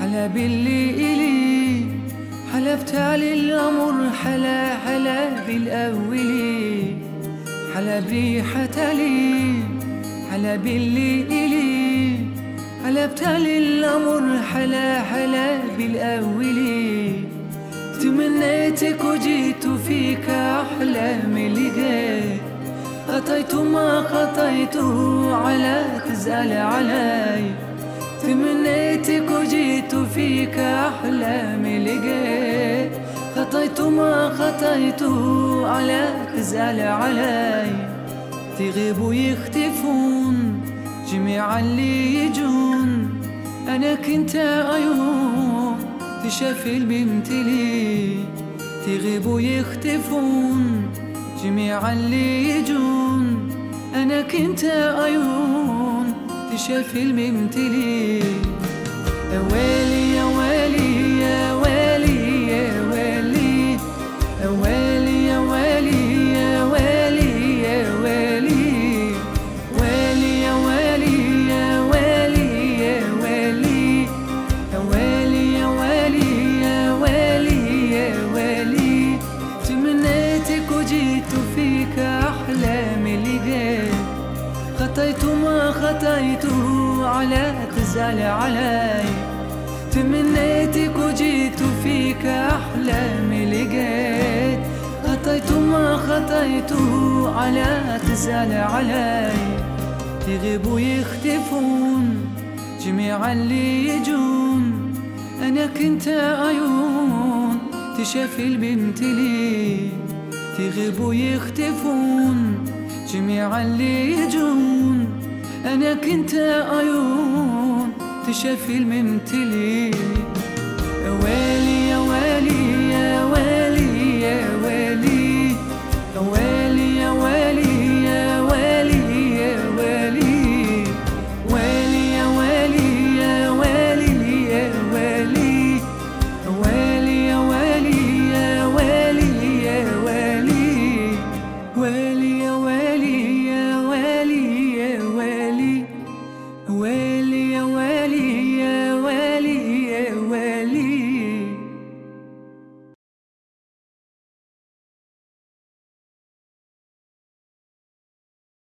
حلا باللي إلي حلا بتالي الأمر حلا حلا بالأولي حلا بريحة لي حلا باللي إلي حلا بتالي الأمر حلا حلا بالأولي تمنيتك وجيت فيك أحلامي لقيت قطيت ما قطيته على تزعل علي تمنيتك وجيت فيك أحلامي لقيت خطيت ما خطيته على تزعل علي تغيب ويختفون جميع اللي يجون أنا كنت عيون تشافي البنت لي تغيب ويختفون جميع اللي يجون أنا كنت عيون شاف الممتلي أولي يا ولي يا ولي يا ولي أولي يا ولي يا ولي يا ولي ولي يا ولي يا ولي يا ولي أولي يا ولي يا ولي يا ولي تمنيتك وجيت فيك أحلامي لقيت خطيت ما خطيته على تزعل علي تمنيتك وجيت فيك أحلامي لقيت خطيت ما خطيته على تزعل علي يغيب ويختفون جميع اللي يجون أنا كنت عيون تشافي البنت لي يغيب ويختفون جميع اللي يجون أنا كنت عيون تشافي الممتلي.